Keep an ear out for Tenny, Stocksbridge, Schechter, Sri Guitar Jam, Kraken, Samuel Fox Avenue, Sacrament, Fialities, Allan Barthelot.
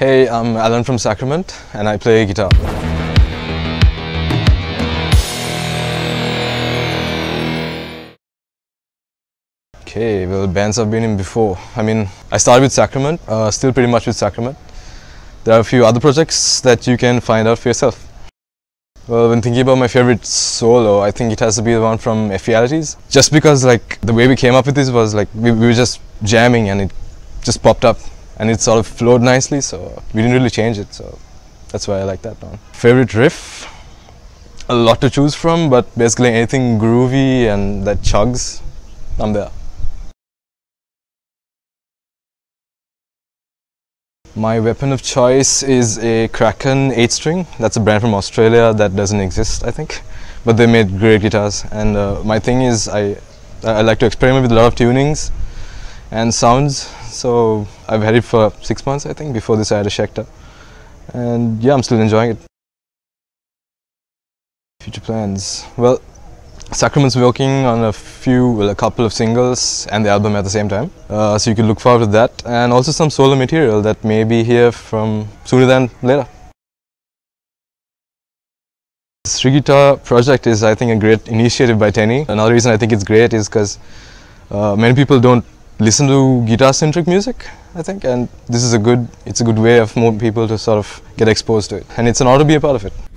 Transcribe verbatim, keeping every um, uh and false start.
Hey, I'm Alan from Sacrament and I play guitar. Okay, well, bands I've been in before. I mean, I started with Sacrament, uh, still pretty much with Sacrament. There are a few other projects that you can find out for yourself. Well, when thinking about my favorite solo, I think it has to be the one from Fialities. Just because, like, the way we came up with this was like we, we were just jamming and it just popped up and it sort of flowed nicely, so we didn't really change it, so that's why I like that one. Favorite riff? A lot to choose from, but basically anything groovy and that chugs, I'm there. My weapon of choice is a Kraken eight string. That's a brand from Australia that doesn't exist, I think. But they made great guitars. And uh, my thing is, I, I like to experiment with a lot of tunings and sounds. So I've had it for six months, I think. Before this, I had a Schechter. And yeah, I'm still enjoying it. Future plans. Well, Sacrament's working on a few, well, a couple of singles and the album at the same time. Uh, so you can look forward to that, and also some solo material that may be here from sooner than later. The Sri Guitar project is, I think, a great initiative by Tenny. Another reason I think it's great is because uh, many people don't listen to guitar-centric music, I think, and this is a good, it's a good way of more people to sort of get exposed to it. And it's an honor to be a part of it.